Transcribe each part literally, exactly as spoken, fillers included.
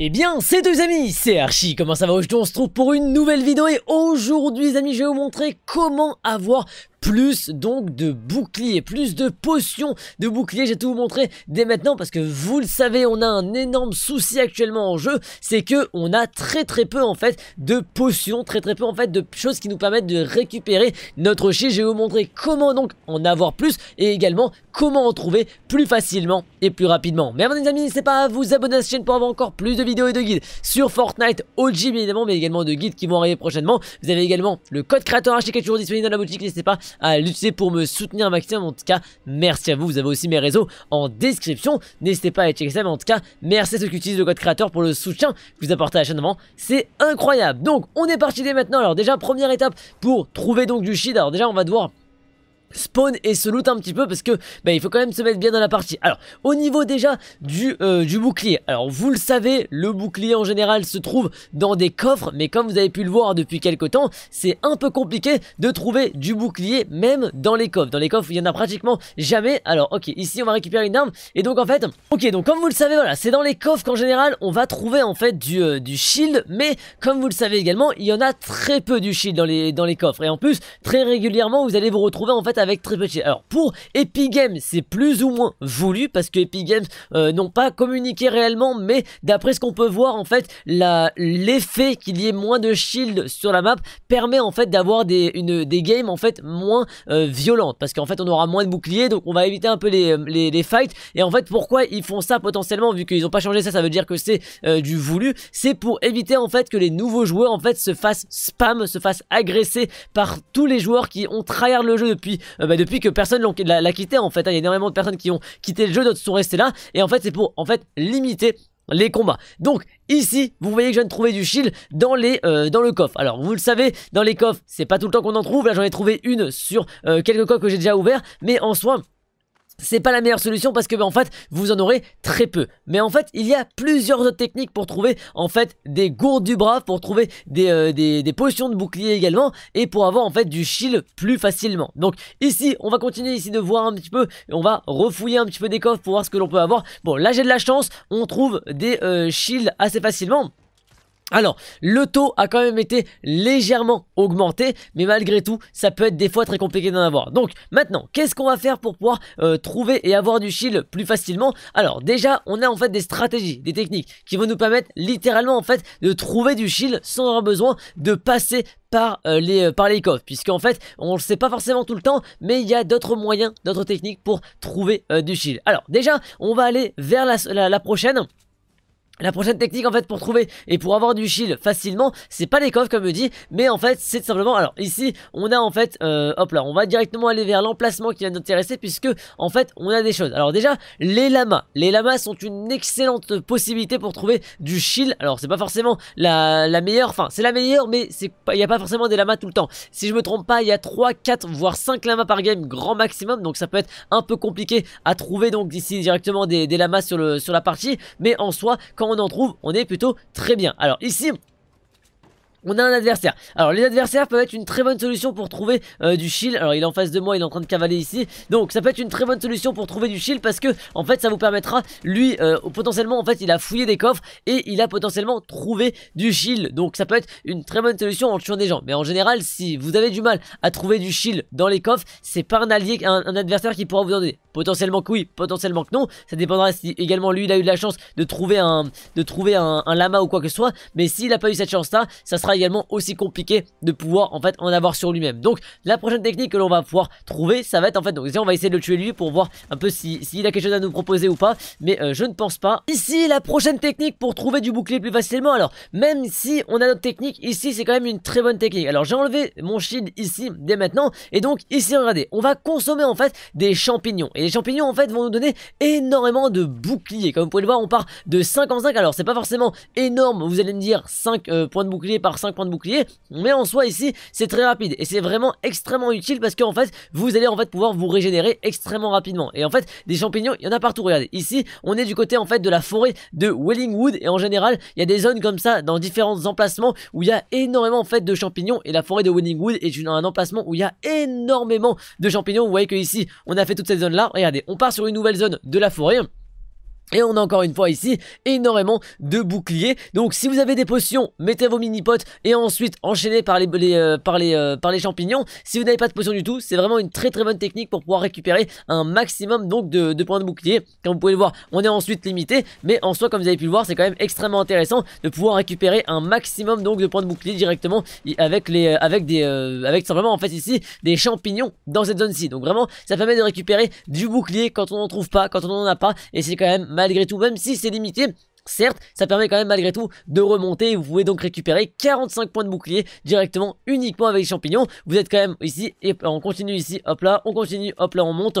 Eh bien, c'est deux amis, c'est Archie, comment ça va? Aujourd'hui, on se trouve pour une nouvelle vidéo et aujourd'hui, les amis, je vais vous montrer comment avoir plus donc de boucliers, plus de potions de boucliers. J'ai tout vous montré dès maintenant parce que vous le savez, on a un énorme souci actuellement en jeu, c'est que on a très très peu en fait de potions, très très peu en fait de choses qui nous permettent de récupérer notre chi. Je vais vous montrer comment donc en avoir plus et également comment en trouver plus facilement et plus rapidement. Mais avant les amis, n'hésitez pas à vous abonner à cette chaîne pour avoir encore plus de vidéos et de guides sur Fortnite O G bien évidemment, mais également de guides qui vont arriver prochainement. Vous avez également le code créateur H T qui est toujours disponible dans la boutique, n'hésitez pas à l'utiliser pour me soutenir un maximum. En tout cas, merci à vous, vous avez aussi mes réseaux en description, n'hésitez pas à checker ça. Mais en tout cas, merci à ceux qui utilisent le code créateur pour le soutien que vous apportez à la chaîne, vraiment c'est incroyable. Donc on est parti dès maintenant. Alors déjà, première étape pour trouver donc du shit, alors déjà on va devoir spawn et se loot un petit peu parce que bah, il faut quand même se mettre bien dans la partie. Alors au niveau déjà du, euh, du bouclier, alors vous le savez, le bouclier en général se trouve dans des coffres, mais comme vous avez pu le voir depuis quelques temps, c'est un peu compliqué de trouver du bouclier même dans les coffres. Dans les coffres il y en a pratiquement jamais. Alors ok, ici on va récupérer une arme et donc en fait ok, donc comme vous le savez, voilà, c'est dans les coffres qu'en général on va trouver en fait du, euh, du shield, mais comme vous le savez également, il y en a très peu du shield dans les, dans les coffres, et en plus très régulièrement vous allez vous retrouver en fait à avec très petit. Alors pour Epic Games, c'est plus ou moins voulu parce que Epic Games euh, n'ont pas communiqué réellement, mais d'après ce qu'on peut voir en fait, l'effet qu'il y ait moins de shield sur la map permet en fait d'avoir des, des games en fait moins euh, violentes, parce qu'en fait on aura moins de boucliers, donc on va éviter un peu les, les, les fights. Et en fait pourquoi ils font ça potentiellement, vu qu'ils n'ont pas changé ça, ça veut dire que c'est euh, du voulu, c'est pour éviter en fait que les nouveaux joueurs en fait se fassent spam, se fassent agresser par tous les joueurs qui ont tryhard le jeu depuis Euh, bah depuis que personne l'a quitté en fait. Il hein, y a énormément de personnes qui ont quitté le jeu, d'autres sont restés là, et en fait c'est pour en fait limiter les combats. Donc ici vous voyez que je viens de trouver du shield dans, les, euh, dans le coffre. Alors vous le savez, dans les coffres c'est pas tout le temps qu'on en trouve. Là j'en ai trouvé une sur euh, quelques coffres que j'ai déjà ouverts, mais en soi c'est pas la meilleure solution parce que bah, en fait vous en aurez très peu. Mais en fait il y a plusieurs autres techniques pour trouver en fait des gourdes du bras, pour trouver des, euh, des, des potions de bouclier également, et pour avoir en fait du shield plus facilement. Donc ici on va continuer ici de voir un petit peu, on va refouiller un petit peu des coffres pour voir ce que l'on peut avoir. Bon là j'ai de la chance, on trouve des euh, shields assez facilement. Alors le taux a quand même été légèrement augmenté, mais malgré tout ça peut être des fois très compliqué d'en avoir. Donc maintenant, qu'est-ce qu'on va faire pour pouvoir euh, trouver et avoir du shield plus facilement? Alors déjà on a en fait des stratégies, des techniques qui vont nous permettre littéralement en fait de trouver du shield sans avoir besoin de passer par les, par les coffres, puisqu'en fait on le sait pas forcément tout le temps, mais il y a d'autres moyens, d'autres techniques pour trouver euh, du shield. Alors déjà on va aller vers la, la, la prochaine La prochaine technique en fait pour trouver et pour avoir du shield facilement, c'est pas les coffres comme je dis, mais en fait c'est simplement, alors ici on a en fait, euh, hop là, on va directement aller vers l'emplacement qui va nous intéresser, puisque en fait on a des choses. Alors déjà les lamas, les lamas sont une excellente possibilité pour trouver du shield. Alors c'est pas forcément la, la meilleure, enfin c'est la meilleure, mais il n'y a pas forcément des lamas tout le temps. Si je me trompe pas, il y a trois, quatre voire cinq lamas par game grand maximum, donc ça peut être un peu compliqué à trouver donc d'ici directement des, des lamas sur, le, sur la partie, mais en soi quand on en trouve on est plutôt très bien. Alors ici on a un adversaire. Alors les adversaires peuvent être une très bonne solution pour trouver euh, du shield. Alors il est en face de moi, il est en train de cavaler ici, donc ça peut être une très bonne solution pour trouver du shield, parce que en fait ça vous permettra, lui euh, potentiellement en fait il a fouillé des coffres et il a potentiellement trouvé du shield, donc ça peut être une très bonne solution en tuant des gens. Mais en général si vous avez du mal à trouver du shield dans les coffres, c'est pas un allié, un, un adversaire qui pourra vous en donner. Potentiellement que oui, potentiellement que non, ça dépendra si également lui il a eu de la chance de trouver un, de trouver un, un lama ou quoi que ce soit. Mais s'il n'a pas eu cette chance là, ça sera également aussi compliqué de pouvoir en fait en avoir sur lui-même. Donc la prochaine technique que l'on va pouvoir trouver, ça va être en fait, donc on va essayer de le tuer lui pour voir un peu s'il si, si a quelque chose à nous proposer ou pas, mais euh, je ne pense pas. Ici la prochaine technique pour trouver du bouclier plus facilement, alors même si on a notre technique ici, c'est quand même une très bonne technique. Alors j'ai enlevé mon shield ici dès maintenant, et donc ici regardez, on va consommer en fait des champignons, et les champignons en fait vont nous donner énormément de boucliers. Comme vous pouvez le voir, on part de cinq en cinq, alors c'est pas forcément énorme, vous allez me dire cinq euh, points de bouclier par cinq points de bouclier, mais en soi ici c'est très rapide et c'est vraiment extrêmement utile, parce qu'en fait vous allez en fait pouvoir vous régénérer extrêmement rapidement. Et en fait des champignons il y en a partout, regardez ici on est du côté en fait de la forêt de Wellingwood, et en général il y a des zones comme ça dans différents emplacements où il y a énormément en fait de champignons, et la forêt de Woolingwood est une, un emplacement où il y a énormément de champignons. Vous voyez que ici on a fait toute cette zone là, regardez on part sur une nouvelle zone de la forêt. Et on a encore une fois ici énormément de boucliers. Donc si vous avez des potions, mettez vos mini-potes et ensuite enchaînez par les, les, euh, par, les, euh, par les champignons. Si vous n'avez pas de potions du tout, c'est vraiment une très très bonne technique pour pouvoir récupérer un maximum donc de, de points de bouclier. Comme vous pouvez le voir, on est ensuite limité, mais en soi, comme vous avez pu le voir, c'est quand même extrêmement intéressant de pouvoir récupérer un maximum donc de points de bouclier directement avec, les, euh, avec, des, euh, avec simplement en fait ici des champignons dans cette zone-ci. Donc vraiment, ça permet de récupérer du bouclier quand on n'en trouve pas, quand on n'en a pas, et c'est quand même mal. Malgré tout, même si c'est limité, certes, ça permet quand même malgré tout de remonter. Vous pouvez donc récupérer quarante-cinq points de bouclier directement, uniquement avec les champignons. Vous êtes quand même ici, et on continue ici, hop là, on continue, hop là, on monte.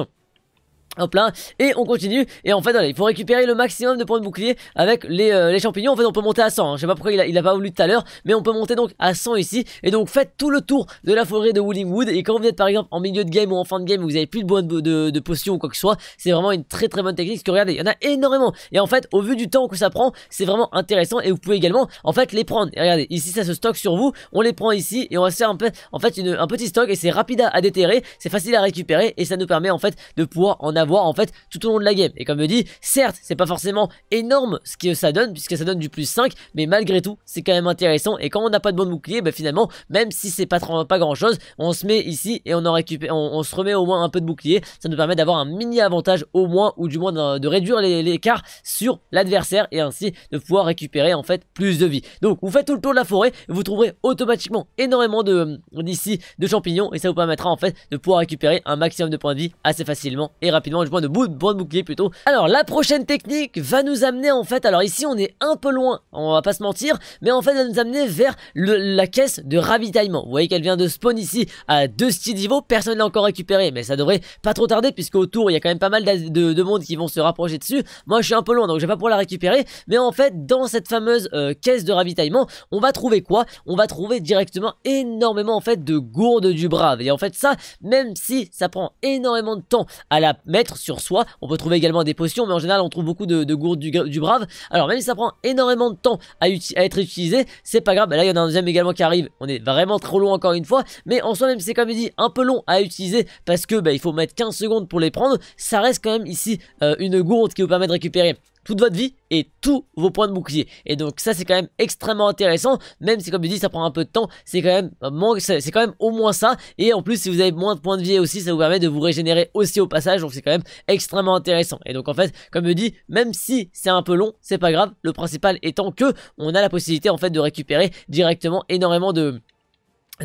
Hop là, et on continue, et en fait voilà, il faut récupérer le maximum de points de bouclier avec les, euh, les champignons. En fait on peut monter à cent, hein. Je sais pas pourquoi il a, il a pas voulu tout à l'heure, mais on peut monter donc à cent ici. Et donc faites tout le tour de la forêt de Woolingwood, et quand vous êtes par exemple en milieu de game ou en fin de game où vous avez plus de bois de, de, de potions ou quoi que ce soit, c'est vraiment une très très bonne technique, parce que regardez, il y en a énormément, et en fait au vu du temps que ça prend, c'est vraiment intéressant. Et vous pouvez également en fait les prendre, et regardez, ici ça se stocke sur vous, on les prend ici, et on va se faire un peu, en fait une, un petit stock, et c'est rapide à, à déterrer, c'est facile à récupérer, et ça nous permet en fait de pouvoir en avoir voir en fait tout au long de la game. Et comme je dis, certes c'est pas forcément énorme ce que ça donne, puisque ça donne du plus cinq, mais malgré tout c'est quand même intéressant. Et quand on n'a pas de bon bouclier, bah finalement même si c'est pas, pas grand chose, on se met ici et on en récupère, on, on se remet au moins un peu de bouclier. Ça nous permet d'avoir un mini avantage au moins, ou du moins de, de réduire l'écart sur l'adversaire, et ainsi de pouvoir récupérer en fait plus de vie. Donc vous faites tout le tour de la forêt, vous trouverez automatiquement énormément de d'ici de champignons, et ça vous permettra en fait de pouvoir récupérer un maximum de points de vie assez facilement et rapidement. Du point de bout de bouclier plutôt. Alors la prochaine technique va nous amener en fait, alors ici on est un peu loin, on va pas se mentir, mais en fait elle va nous amener vers le, la caisse de ravitaillement. Vous voyez qu'elle vient de spawn ici à deux skidivos, personne l'a encore récupéré, mais ça devrait pas trop tarder, puisque autour il y a quand même pas mal de, de, de monde qui vont se rapprocher dessus. Moi je suis un peu loin, donc je vais pas pouvoir la récupérer, mais en fait dans cette fameuse euh, caisse de ravitaillement, on va trouver quoi? On va trouver directement énormément en fait de gourdes du brave, et en fait ça, même si ça prend énormément de temps à la mettre sur soi, on peut trouver également des potions, mais en général on trouve beaucoup de, de gourdes du, du brave. Alors même si ça prend énormément de temps à, à être utilisé, c'est pas grave. Là il y en a un deuxième également qui arrive, on est vraiment trop long encore une fois, mais en soi même c'est comme il dit un peu long à utiliser, parce que bah, il faut mettre quinze secondes pour les prendre. Ça reste quand même ici euh, une gourde qui vous permet de récupérer toute votre vie et tous vos points de bouclier. Et donc ça c'est quand même extrêmement intéressant. Même si comme je dis ça prend un peu de temps, c'est quand même c'est quand même au moins ça. Et en plus si vous avez moins de points de vie aussi, ça vous permet de vous régénérer aussi au passage. Donc c'est quand même extrêmement intéressant. Et donc en fait comme je dis, même si c'est un peu long, c'est pas grave. Le principal étant que on a la possibilité en fait de récupérer directement énormément de...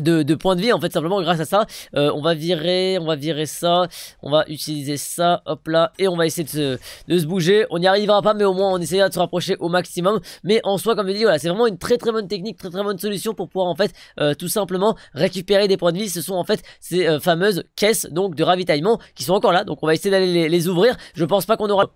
De, de points de vie en fait, simplement grâce à ça. euh, on va virer, on va virer ça, on va utiliser ça, hop là, et on va essayer de se, de se bouger. On n'y arrivera pas, mais au moins on essaiera de se rapprocher au maximum. Mais en soi comme je dis, voilà, c'est vraiment une très très bonne technique, très très bonne solution pour pouvoir en fait euh, tout simplement récupérer des points de vie. Ce sont en fait ces euh, fameuses caisses donc de ravitaillement qui sont encore là, donc on va essayer d'aller les, les ouvrir. Je pense pas qu'on aura...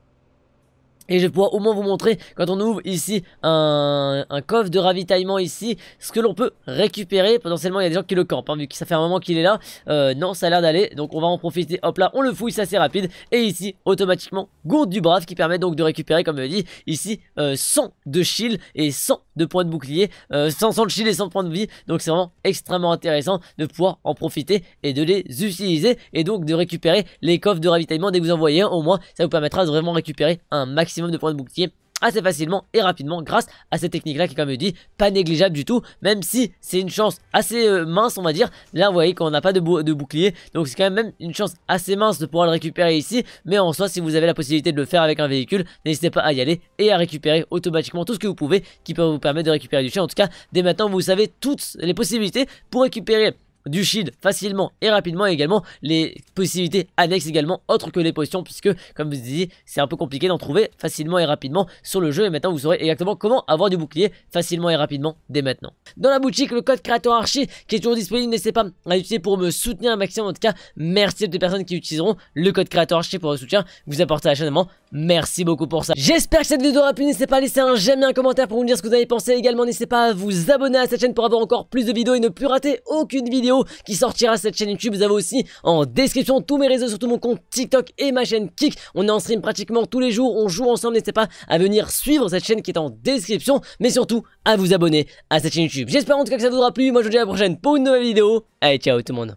Et je vais pouvoir au moins vous montrer quand on ouvre ici un, un coffre de ravitaillement ici, ce que l'on peut récupérer. Potentiellement il y a des gens qui le campent, hein, vu que ça fait un moment qu'il est là. euh, Non, ça a l'air d'aller, donc on va en profiter. Hop là, on le fouille, ça c'est rapide. Et ici automatiquement gourde du brave qui permet donc de récupérer, comme je dis ici, euh, cent de shield et cent de points de bouclier, euh, cent de shield et cent de points de vie. Donc c'est vraiment extrêmement intéressant de pouvoir en profiter et de les utiliser, et donc de récupérer les coffres de ravitaillement dès que vous en voyez un. Au moins ça vous permettra de vraiment récupérer un maximum de points de bouclier assez facilement et rapidement grâce à cette technique là qui est, comme je dis, pas négligeable du tout, même si c'est une chance assez euh, mince on va dire. Là vous voyez qu'on n'a pas de, bou de bouclier, donc c'est quand même, même une chance assez mince de pouvoir le récupérer ici. Mais en soi si vous avez la possibilité de le faire avec un véhicule, n'hésitez pas à y aller et à récupérer automatiquement tout ce que vous pouvez qui peut vous permettre de récupérer du chien. En tout cas dès maintenant vous savez toutes les possibilités pour récupérer du shield facilement et rapidement, et également les possibilités annexes également autres que les potions, puisque comme vous disiez c'est un peu compliqué d'en trouver facilement et rapidement sur le jeu. Et maintenant vous saurez exactement comment avoir du bouclier facilement et rapidement dès maintenant. Dans la boutique, le code créateur Archie qui est toujours disponible, n'hésitez pas à l'utiliser pour me soutenir un maximum. En tout cas merci à toutes les personnes qui utiliseront le code créateur Archie pour le soutien vous apportez à la chaîne. Merci beaucoup pour ça. J'espère que cette vidéo aura plu, n'hésitez pas à laisser un j'aime et un commentaire pour me dire ce que vous avez pensé. Également n'hésitez pas à vous abonner à cette chaîne pour avoir encore plus de vidéos et ne plus rater aucune vidéo qui sortira cette chaîne YouTube. Vous avez aussi en description tous mes réseaux, surtout mon compte TikTok et ma chaîne Kik. On est en stream pratiquement tous les jours, on joue ensemble, n'hésitez pas à venir suivre cette chaîne qui est en description, mais surtout à vous abonner à cette chaîne YouTube. J'espère en tout cas que ça vous aura plu, moi je vous dis à la prochaine pour une nouvelle vidéo. Allez ciao tout le monde.